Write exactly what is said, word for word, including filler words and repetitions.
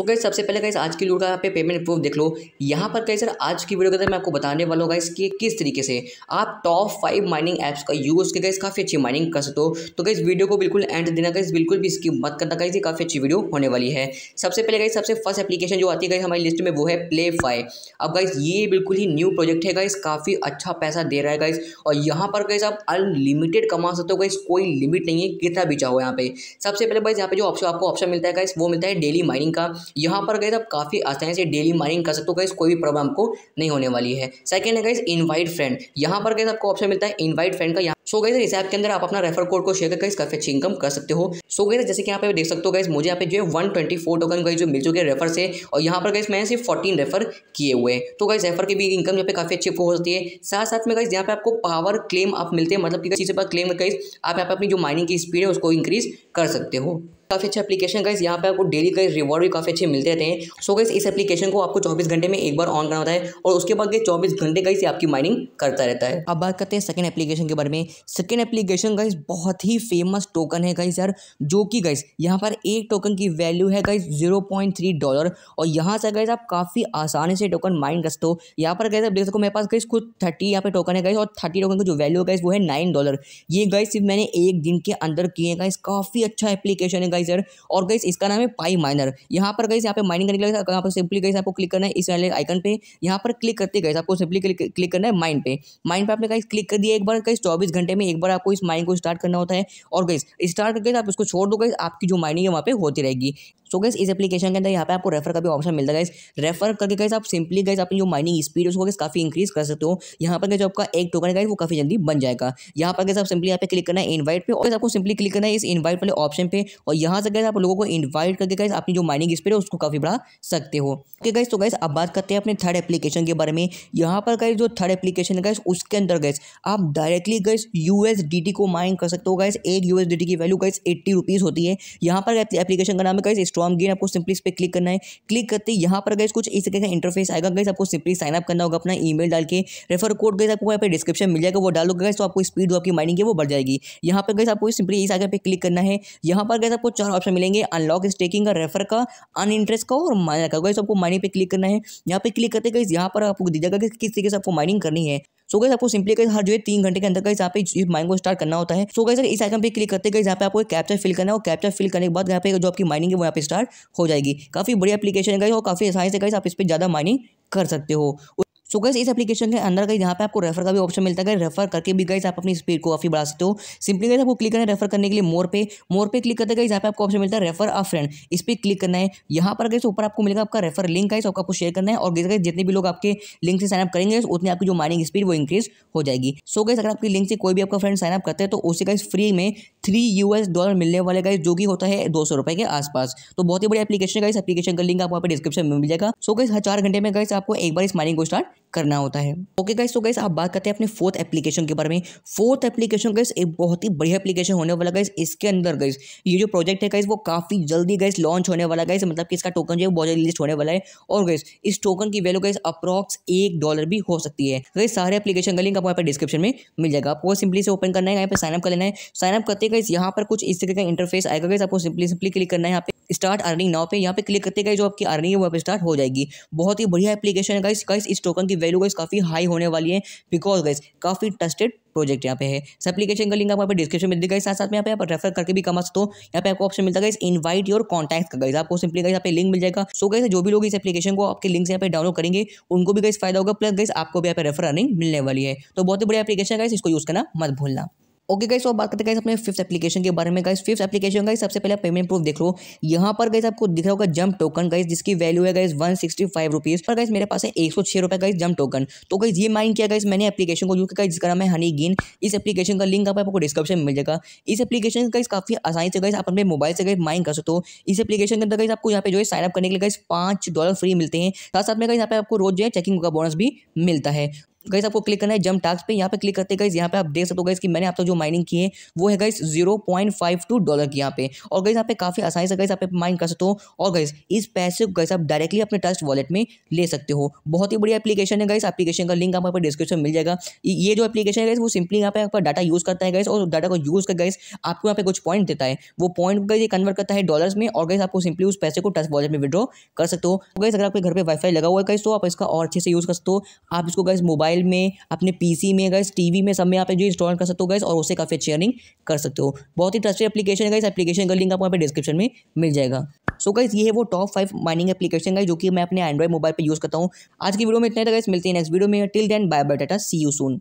तो गाइस सबसे पहले गाइस आज की वीडियो का यहाँ पे पेमेंट प्रूफ देख लो। यहाँ पर गाइस सर आज की वीडियो के अंदर मैं आपको बताने वाला हूँ गाइस कि किस तरीके से आप टॉप फाइव माइनिंग ऐप्स का यूज़ करके गाइस काफ़ी अच्छी माइनिंग कर सकते हो। तो गाइस वीडियो को बिल्कुल एंड देना गाइस, बिल्कुल भी स्किप मत करना गाइस, ये काफ़ी अच्छी वीडियो होने वाली है। सबसे पहले गाइस सबसे फर्स्ट एप्लीकेशन जो आती है गाइस हमारी लिस्ट में वो है प्लेफाई। अब गाइस ये बिल्कुल ही न्यू प्रोजेक्ट है गाइस, काफ़ी अच्छा पैसा दे रहा है गाइस और यहाँ पर गाइस आप अनलिमिटेड कमा सकते हो गाइस, कोई लिमिट नहीं है कितना भी चाहो यहाँ पे। सबसे पहले गाइस यहाँ पे जो ऑप्शन आपको ऑप्शन मिलता है गाइस वो मिलता है डेली माइनिंग का। यहाँ पर गाइस आप काफ़ी आसानी से डेली माइनिंग कर सकते हो गाइस, कोई भी प्रॉब्लम आपको नहीं होने वाली है। सेकंड है गाइस इनवाइट फ्रेंड। यहाँ पर गाइस आपको ऑप्शन मिलता है इनवाइट फ्रेंड का। सो गाइस इस ऐप के अंदर आप अपना रेफर कोड को शेयर करके गाइस काफ़ी अच्छी इनकम कर सकते हो। सो गाइस जैसे कि यहाँ पे देख सकते हो गाइस मुझे यहाँ पे जो है one twenty four token guys जो मिल चुके हैं रेफर से, और यहाँ पर गाइस मैंने सिर्फ फोर्टीन रेफर किए हुए हैं। तो गाइस रेफर की भी इनकम यहाँ पे काफ़ी अच्छी हो सकती है। साथ साथ में गाइस यहाँ पे आपको पावर क्लेम आप मिलते हैं, मतलब कि किसी पर क्लेम गाइस आप यहाँ पे अपनी जो माइनिंग की स्पीड है उसको इंक्रीज कर सकते हो। काफ़ी अच्छा एप्लीकेशन गाइस, यहाँ पे आपको डेली गाइस रिवॉर्ड भी काफ़ी अच्छे मिलते रहते हैं। सो गाइस इस एप्लीकेशन को आपको चौबीस घंटे में एक बार ऑन करना होता है और उसके बाद गाइस चौबीस घंटे गाइस आपकी माइनिंग करता रहता है। अब बात करते हैं सेकंड एप्लीकेशन के बारे में। सेकंड एप्लीकेशन गाइस बहुत ही फेमस टोकन है गाइस यार, जो कि गाइस यहाँ पर एक टोकन की वैल्यू है guys zero point three dollar, और यहाँ से गाइस आप काफ़ी आसानी से टोकन माइन कर सकते हो। यहाँ पर गाइस आप देख सकते हो मेरे पास गाइस कुछ थर्टी यहाँ पे टोकन है गाइस, और थर्टी टोकन की जो वैल्यू है गाइस वो है नाइन डॉलर। ये गाइस सिर्फ मैंने एक दिन के अंदर किए गाइस, काफ़ी अच्छा एप्लीकेशन है सर। और गाइस इसका नाम है पाई माइनर। यहाँ पर गाइस यहाँ पे माइनिंग करने के लिए यहाँ पर सिंपली गाइस आपको क्लिक करना है इस वाले आइकन पे। यहाँ पर क्लिक करते गाइस आपको सिंपली क्लिक करना है माइन पे। माइन पे आपने गाइस क्लिक कर दिया एक बार गाइस, चौबीस घंटे में एक बार आपको इस माइन को स्टार्ट करना होता है, और गाइस स्टार्ट करके आप इसको छोड़ दो गाइस, आपकी जो माइनिंग है वहाँ पे होती रहेगी। सो गाइस इस एप्लीकेशन के अंदर यहाँ पे आपको रेफर का भी ऑप्शन मिलता है गाइस। रेफर करके गाइस आप सिंपली गाइस अपनी जो माइनिंग स्पीड उसको गाइस काफ़ी इंक्रीज कर सकते हो। यहाँ पर जो आपका एक टोकन है गाइस वो काफ़ी जल्दी बन जाएगा। यहाँ पर गाइस आप सिंपली यहाँ पे क्लिक करना है इनवाइट पे, और आपको सिंपली क्लिक करना है इस इनवाइट वाले ऑप्शन पे, और यहाँ से गाइस आप लोगों को इनवाइट करके गाइस अपनी जो माइनिंग स्पीड है उसको काफ़ी बढ़ा सकते हो। ओके गाइस, तो गाइस अब बात करते हैं अपने थर्ड एप्लीकेशन के बारे में। यहाँ पर गाइस जो थर्ड एप्लीकेशन है गाइस उसके अंदर गाइस आप डायरेक्टली गाइस यूएसडीटी को माइन कर सकते हो गाइस। एक यूएसडीटी की वैल्यू गाइस एट्टी रुपीज़ होती है। यहाँ पर एप्लीकेशन का नाम है गाइस गेन। आपको सिंपली इस पे क्लिक करना है। क्लिक करते यहाँ पर गाइस कुछ इस तरह का इंटरफेस आएगा गाइस, आपको सिंपली साइन अप करना होगा अपना ईमेल डाल के। रेफर कोड गाइस आपको यहाँ पे डिस्क्रिप्शन मिल जाएगा, वो डालोगे गाइस तो आपको स्पीड आपकी माइनिंग की वो बढ़ जाएगी। यहाँ पर गाइस आपको सिंपली इस आगे पे क्लिक करना है। यहाँ पर गाइस आपको चार ऑप्शन मिलेंगे, अनलॉक स्टेकिंग का, रेफर का, अन इंटरेस्ट का और माइनर का। गाइस आपको माइनिंग पे क्लिक करना है। यहाँ पे क्लिक करते गाइस यहाँ पर आपको दिया जाएगा किस तरीके से आपको माइनिंग करनी है। सो गाइस आपको सिंपली गाइस हर जो है तीन घंटे के अंदर गाइस यहाँ पे इस माइनिंग को स्टार्ट करना होता है। सो गाइस इस आइकन पे क्लिक करते गाइस यहाँ पे आपको कैप्चा फिल करना है, और कैप्चा फिल करने के बाद यहाँ पे जो आपकी माइनिंग है वो यहाँ पे स्टार्ट हो जाएगी। काफ़ी बड़ी एप्लीकेशन है गाइस, और काफ़ी आसानी से गाइस आप इस पर ज़्यादा माइनिंग कर सकते हो। सो so गाइस इस एप्लीकेशन के अंदर गाइस यहाँ पे आपको रेफर का भी ऑप्शन मिलता है। रेफर करके भी गाइस आप अपनी स्पीड को काफ़ी बढ़ा सकते हो। सिंपली गाइस आपको क्लिक करना है रेफर करने के लिए मोर पे। मोर पे क्लिक करते गाइस यहाँ पे आपको ऑप्शन मिलता है रेफर अ फ्रेंड, इस पर क्लिक करना है। यहाँ पर गाइस ऊपर आपको मिलेगा आपका रेफर लिंक गाइस, आपको शेयर करना है, और गाइस जितने भी लोग आपके लिंक से साइनअप करेंगे उतनी आपकी जो माइनिंग स्पीड वो इंक्रीज हो जाएगी। सो so गाइस अगर आपकी लिंक से कोई भी आपका फ्रेंड साइनअप करते हैं तो उसे गाइस फ्री में थ्री यू एस डॉलर मिलने वाले गाइस, जो कि होता है दो सौ रुपये के आसपास। तो बहुत ही बड़ी एप्लीकेशन गाइस, एप्लीकेशन का लिंक आपको यहाँ पे डिस्क्रिप्शन में मिल जाएगा। सो गाइस हर चार घंटे में गाइस आपको एक बार इस माइनिंग को स्टार्ट करना होता है। ओके गाइस, तो गाइस आप बात करते हैं अपने फोर्थ एप्लीकेशन के बारे में। फोर्थ एप्लीकेशन गाइस एक बहुत ही बढ़िया एप्लीकेशन होने वाला गाइस। इसके अंदर गाइस ये जो प्रोजेक्ट है गाइस वो काफ़ी जल्दी गाइस लॉन्च होने वाला गाइस, मतलब कि इसका टोकन जो है बहुत जल्दी लिस्ट होने वाला है, और गाइस इस टोकन की वैल्यू गाइस अप्रॉक्स एक डॉलर भी हो सकती है। गाइस सारे एप्लीकेशन का लिंक आपको यहाँ पर डिस्क्रिप्शन में मिल जाएगा। आपको सिंपली से ओपन करना है, यहाँ पर साइनअप कर लेना है। साइनअप करते गाइस यहाँ पर कुछ इस तरह का इंटरफेस आएगा गाइस, आपको सिंपली सिंपली क्लिक करना है यहाँ पे स्टार्ट अर्निंग नाउ पे। यहाँ पे क्लिक करते गाइस जो आपकी अर्निंग है वो यहाँ पे स्टार्ट हो जाएगी। बहुत ही बढ़िया एप्लीकेशन है गाइस। गाइस इस टोकन की वैल्यू गाइस काफ़ी हाई होने वाली है, बिकॉज गाइस काफ़ी ट्रस्टेड प्रोजेक्ट यहाँ पे है। इस एप्लीकेशन का लिंक आपको यहाँ पे डिस्क्रिप्शन में देगा। साथ साथ में यहाँ पे आप रेफर करके भी कमा सकते हो। यहाँ पे आपको ऑप्शन मिलता है गाइस इनवाइट योर कॉन्टैक्ट का गाइस, आपको सिंपली गाइस यहाँ पे लिंक मिल जाएगा। सो गाइस जो भी लोग इस एप्लीकेशन को आपके लिंक से यहाँ पे डाउनलोड करेंगे उनको भी गाइस फायदा होगा, प्लस गाइस आपको भी यहाँ पे रेफर अर्निंग मिलने वाली है। तो बहुत ही बढ़िया एप्लीकेशन है गाइस, इसको यूज़ करना मत भूलना। ओके गाइस, और बात करते हैं गाइस अपने फिफ्थ एप्लीकेशन के बारे में गाइस। फिफ्थ एप्लीकेशन गाइस सबसे पहले पेमेंट प्रूफ देख लो। यहाँ पर गाइस आपको दिख रहा होगा जंप टोकन गाइस, जिसकी वैल्यू है guys one sixty five rupees. पर गाइस मेरे पास है एक सौ छः रुपये गाइस जंप टोकन। तो गाइस ये माइन किया गाइस मैंने एप्लीकेशन को, जो कि गाइस जिसका नाम है हनीगेन। इस एप्लीकेशन का लिंक आपको डिस्क्रिप्शन में मिल जाएगा। इस एप्लीकेशन गाइस काफ़ी आसानी से गाइस आप अपने मोबाइल से गाइस माइन कर सकते हो। इस एप्लीकेशन के अंदर गाइस आपको यहाँ पे जो है साइनअप करने के लिए गाइस पाँच डॉलर फ्री मिलते हैं। साथ साथ में गाइस यहाँ पे आपको रोज जो है चेकिंग का बोनस भी मिलता है। गाइस आपको क्लिक करना है जंप टास्क पे। यहाँ पे क्लिक करते गाइस यहाँ पे आप देख सकते हो गाइस कि मैंने आप तक जो माइनिंग की है वो है guys zero point five two dollar की यहाँ पे। और गाइस यहाँ पे काफ़ी आसानी से गाइस आप माइन कर सकते हो और गाइस इस पैसे को गाइस आप डायरेक्टली अपने ट्रस्ट वॉलेट में ले सकते हो। बहुत ही बढ़िया एप्लीकेशन है गाइस, एप्लीकेशन का लिंक आपको डिस्क्रिप्शन में मिल जाएगा। ये जो एप्लीकेशन है गाइस वो सिंपली यहाँ पे आपका डाटा यूज़ करता है गाइस और डाटा को यूज़ कर गाइस आपको यहाँ पे कुछ पॉइंट देता है, वो पॉइंट गाइस ये कन्वर्ट करता है डॉलर्स में और गाइस आपको सिंपली उस पैसे को ट्रस्ट वॉलेट में विड्रॉ कर सकते हो। गाइस अगर आपके घर पे वाईफाई लगा हुआ है गाइस तो आप इसका और अच्छे से यूज़ कर सकते हो। आप इसको गाइस मोबाइल में, अपने पीसी में, गाइस टीवी में, सब में आप जो इंस्टॉल कर सकते हो गाइस और उससे काफी अच्छी अर्निंग कर सकते हो। बहुत ही ट्रस्टेड एप्लीकेशन है गाइस, एप्लीकेशन का लिंक आपको यहाँ पे डिस्क्रिप्शन में मिल जाएगा। सो गाइस ये है वो top five mining application guys जो कि मैं अपने एंड्रॉइड मोबाइल पे यूज करता हूँ। आज की वीडियो में इतना ही था गाइस, मिलते हैं नेक्स्ट वीडियो में। Till then bye bye, tata, see you soon.